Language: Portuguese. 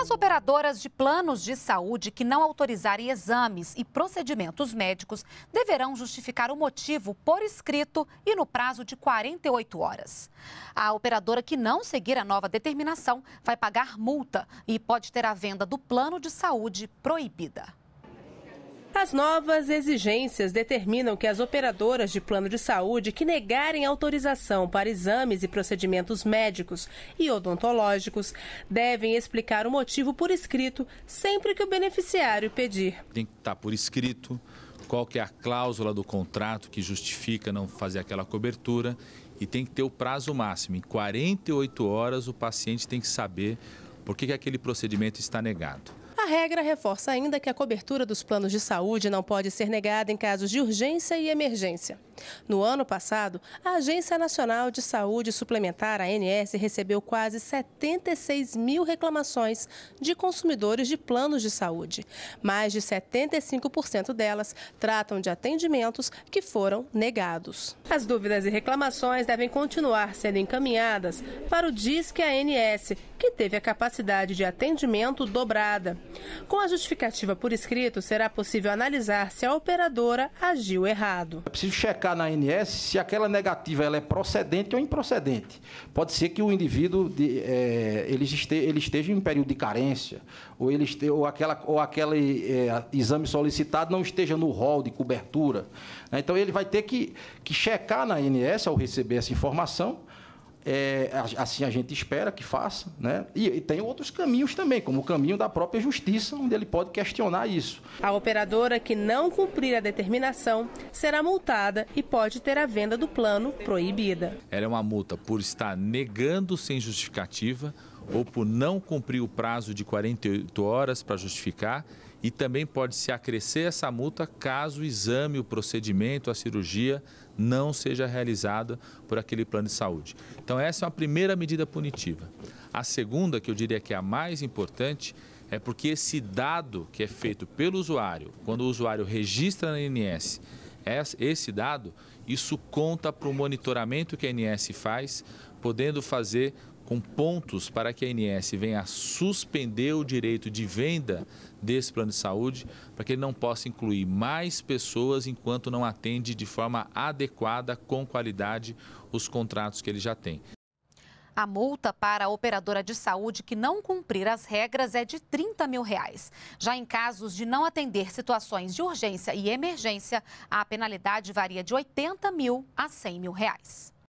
As operadoras de planos de saúde que não autorizarem exames e procedimentos médicos deverão justificar o motivo por escrito e no prazo de 48 horas. A operadora que não seguir a nova determinação vai pagar multa e pode ter a venda do plano de saúde proibida. As novas exigências determinam que as operadoras de plano de saúde que negarem autorização para exames e procedimentos médicos e odontológicos devem explicar o motivo por escrito sempre que o beneficiário pedir. Tem que estar por escrito qual que é a cláusula do contrato que justifica não fazer aquela cobertura e tem que ter o prazo máximo. Em 48 horas o paciente tem que saber por que aquele procedimento está negado. A regra reforça ainda que a cobertura dos planos de saúde não pode ser negada em casos de urgência e emergência. No ano passado, a Agência Nacional de Saúde Suplementar, a ANS, recebeu quase 76 mil reclamações de consumidores de planos de saúde. Mais de 75% delas tratam de atendimentos que foram negados. As dúvidas e reclamações devem continuar sendo encaminhadas para o Disque ANS, que teve a capacidade de atendimento dobrada. Com a justificativa por escrito, será possível analisar se a operadora agiu errado. É preciso checar na ANS se aquela negativa ela é procedente ou improcedente. Pode ser que o indivíduo ele esteja em período de carência, ou aquele exame solicitado não esteja no rol de cobertura. Então, ele vai ter que checar na ANS ao receber essa informação. Assim a gente espera que faça, né? E tem outros caminhos também, como o caminho da própria justiça, onde ele pode questionar isso. A operadora que não cumprir a determinação será multada e pode ter a venda do plano proibida. Ela é uma multa por estar negando sem justificativa ou por não cumprir o prazo de 48 horas para justificar. E também pode se acrescer essa multa caso o exame, o procedimento, a cirurgia não seja realizada por aquele plano de saúde. Então essa é uma primeira medida punitiva. A segunda, que eu diria que é a mais importante, é porque esse dado que é feito pelo usuário, quando o usuário registra na ANS, esse dado, isso conta para o monitoramento que a ANS faz, podendo fazer com pontos para que a ANS venha a suspender o direito de venda desse plano de saúde, para que ele não possa incluir mais pessoas enquanto não atende de forma adequada, com qualidade, os contratos que ele já tem. A multa para a operadora de saúde que não cumprir as regras é de R$ 30 mil. Já em casos de não atender situações de urgência e emergência, a penalidade varia de R$ 80 mil a R$ 100 mil.